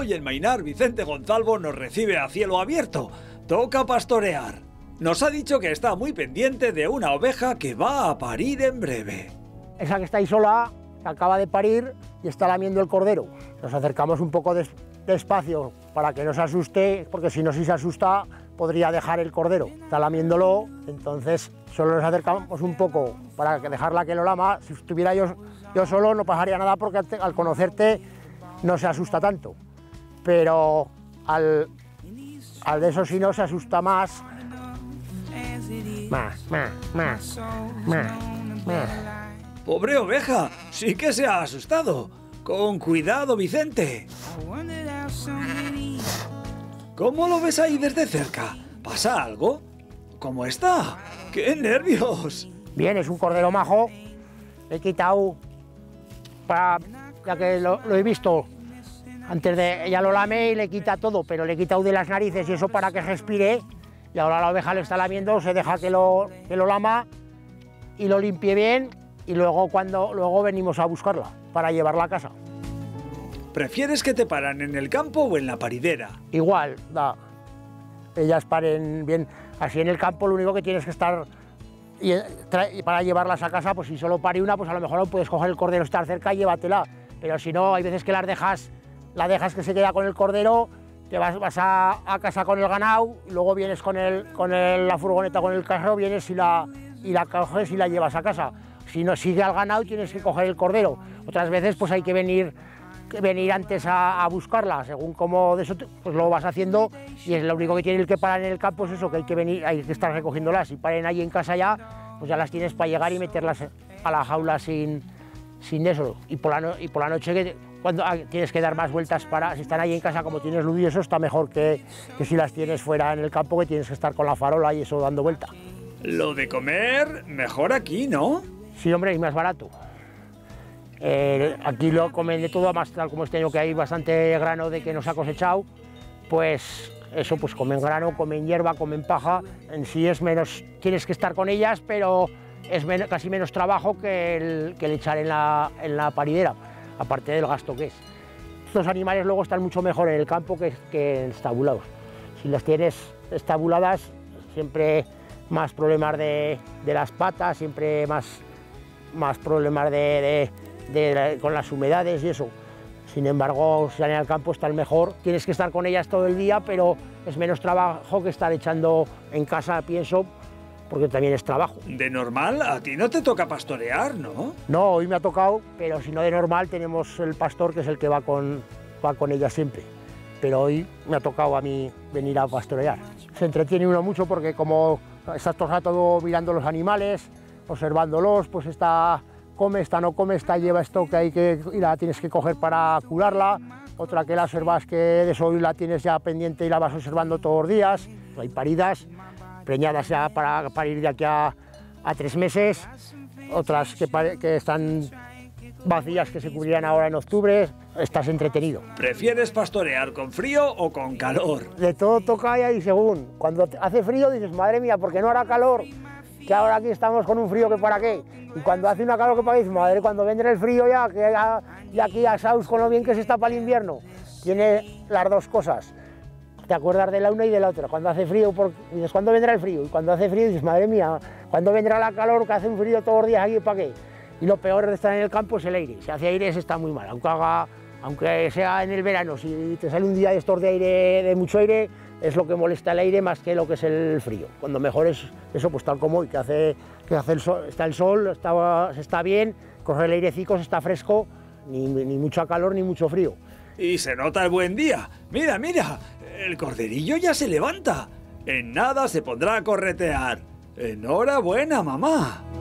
Hoy en Mainar, Vicente Gonzalvo nos recibe a cielo abierto. Toca pastorear. Nos ha dicho que está muy pendiente de una oveja que va a parir en breve. Esa que está ahí sola, que acaba de parir y está lamiendo el cordero. Nos acercamos un poco despacio para que no se asuste, porque si se asusta podría dejar el cordero. Está lamiéndolo, entonces solo nos acercamos un poco para dejarla que lo lama. Si estuviera yo solo no pasaría nada, porque al conocerte no se asusta tanto. Pero al de eso si no se asusta más. Pobre oveja, sí que se ha asustado. Con cuidado, Vicente. ¿Cómo lo ves ahí desde cerca? ¿Pasa algo? ¿Cómo está? ¡Qué nervios! Bien, es un cordero majo. Le he quitado ya que lo he visto. Antes de ella lo lame y le quita todo, pero le he quitado de las narices y eso para que respire. Y ahora la oveja lo está lamiendo, se deja que lo lama y lo limpie bien, y luego venimos a buscarla para llevarla a casa. ¿Prefieres que te paran en el campo o en la paridera? Igual, da. Ellas paren bien. Así en el campo lo único que tienes que estar para llevarlas a casa, pues si solo pare una, pues a lo mejor puedes coger el cordero, estar cerca y llévatela. Pero si no, hay veces que la dejas que se queda con el cordero, te vas a casa con el ganado, luego vienes con la furgoneta, con el carro, vienes y la coges y la llevas a casa. Si no sigue al ganado tienes que coger el cordero. Otras veces pues hay que venir antes a buscarla, según cómo de eso pues lo vas haciendo, y es lo único que tiene el que parar en el campo es eso, que hay que venir, hay que estar recogiéndolas. Si paren ahí en casa ya, pues ya las tienes para llegar y meterlas a la jaula sin eso. Y por la noche cuando tienes que dar más vueltas si están ahí en casa, como tienes luz y eso, está mejor que si las tienes fuera en el campo, que tienes que estar con la farola y eso dando vuelta. Lo de comer, mejor aquí, ¿no? Sí, hombre, es más barato. Aquí lo comen de todo, más tal como este año que hay bastante grano de que nos ha cosechado, pues eso, pues comen grano, comen hierba, comen paja. En sí es menos, tienes que estar con ellas, pero es casi menos trabajo que el echar en la paridera, aparte del gasto que es. Estos animales luego están mucho mejor en el campo que estabulados. Si las tienes estabuladas, siempre más problemas de las patas, siempre más problemas con las humedades y eso. Sin embargo, si en el campo están mejor, tienes que estar con ellas todo el día, pero es menos trabajo que estar echando en casa, pienso, porque también es trabajo. De normal, a ti no te toca pastorear, ¿no? No, hoy me ha tocado, pero si no de normal tenemos el pastor, que es el que va con ellas siempre. Pero hoy me ha tocado a mí venir a pastorear. Se entretiene uno mucho porque como estás todo el rato mirando los animales, observándolos, pues esta come, esta no come, esta lleva esto que hay que y la tienes que coger para curarla, otra que la observas que de eso y la tienes ya pendiente y la vas observando todos los días. Hay paridas, preñadas ya para parir de aquí a 3 meses, otras que están vacías que se cubrirán ahora en octubre. Estás entretenido. ¿Prefieres pastorear con frío o con calor? De todo toca y ahí según. Cuando hace frío dices, madre mía, ¿por qué no hará calor? Que ahora aquí estamos con un frío que para qué, y cuando hace una calor que para qué, madre, cuando vendrá el frío ya, que ya aquí a Saus con lo bien que se está para el invierno. Tiene las dos cosas, te acuerdas de la una y de la otra. Cuando hace frío, dices, ¿cuándo vendrá el frío? Y cuando hace frío dices, madre mía, ¿cuándo vendrá la calor que hace un frío todos los días aquí para qué? Y lo peor de estar en el campo es el aire, si hace aire se está muy mal, aunque sea en el verano, si te sale un día de estos de aire, de mucho aire, es lo que molesta el aire más que lo que es el frío. Cuando mejor es eso, pues tal como hoy, que hace el sol, está el sol, se está bien, corre el airecito, se está fresco, ni mucho calor ni mucho frío. Y se nota el buen día. Mira, mira, el corderillo ya se levanta. En nada se pondrá a corretear. Enhorabuena, mamá.